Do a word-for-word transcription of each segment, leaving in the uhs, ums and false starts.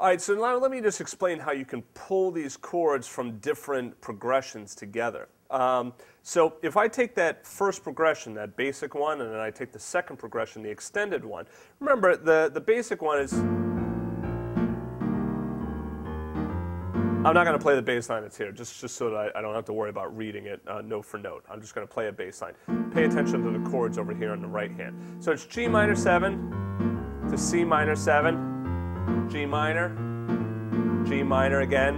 All right, so now let me just explain how you can pull these chords from different progressions together. Um, so if I take that first progression, that basic one, and then I take the second progression, the extended one. Remember, the, the basic one is... I'm not going to play the bass line that's here, just, just so that I, I don't have to worry about reading it uh, note for note. I'm just going to play a bass line. Pay attention to the chords over here on the right hand. So it's G minor seven to C minor seven. G minor, G minor again,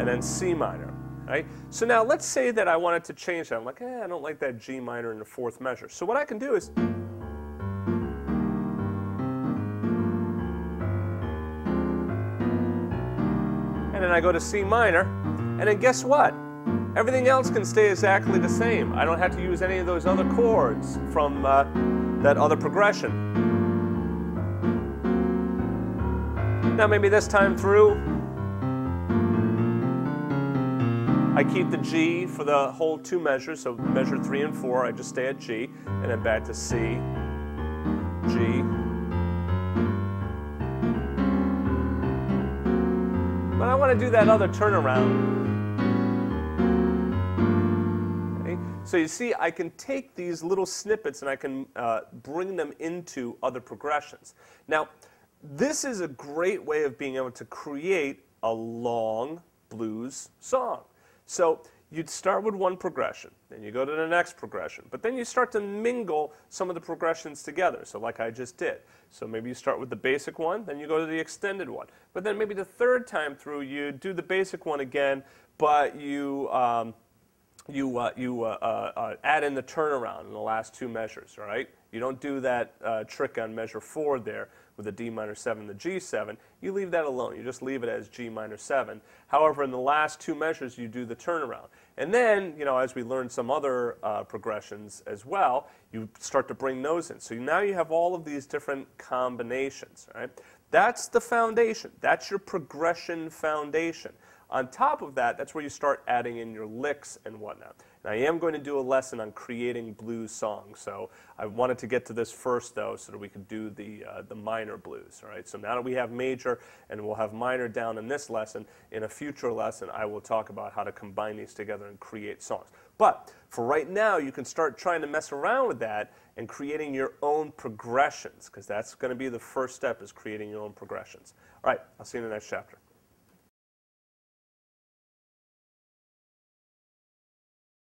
and then C minor, right? So now let's say that I wanted to change that. I'm like, eh, I don't like that G minor in the fourth measure. So what I can do is... And then I go to C minor, and then guess what? Everything else can stay exactly the same. I don't have to use any of those other chords from uh, that other progression. Now maybe this time through, I keep the G for the whole two measures, so measure three and four, I just stay at G, and then back to C, G. But I want to do that other turnaround. Okay? So you see, I can take these little snippets and I can uh, bring them into other progressions. Now, this is a great way of being able to create a long blues song. So you'd start with one progression, then you go to the next progression, but then you start to mingle some of the progressions together, so like I just did. So maybe you start with the basic one, then you go to the extended one. But then maybe the third time through you do the basic one again, but you... Um, you, uh, you uh, uh, uh, add in the turnaround in the last two measures, all right? You don't do that uh, trick on measure four there with the D minor seven, the G seven. You leave that alone. You just leave it as G minor seven. However, in the last two measures, you do the turnaround. And then, you know, as we learn some other uh, progressions as well, you start to bring those in. So now you have all of these different combinations, all right? That's the foundation. That's your progression foundation. On top of that, that's where you start adding in your licks and whatnot. And I am going to do a lesson on creating blues songs, so I wanted to get to this first, though, so that we could do the, uh, the minor blues, all right? So now that we have major and we'll have minor down in this lesson, in a future lesson I will talk about how to combine these together and create songs. But for right now, you can start trying to mess around with that and creating your own progressions, because that's going to be the first step, is creating your own progressions. All right, I'll see you in the next chapter.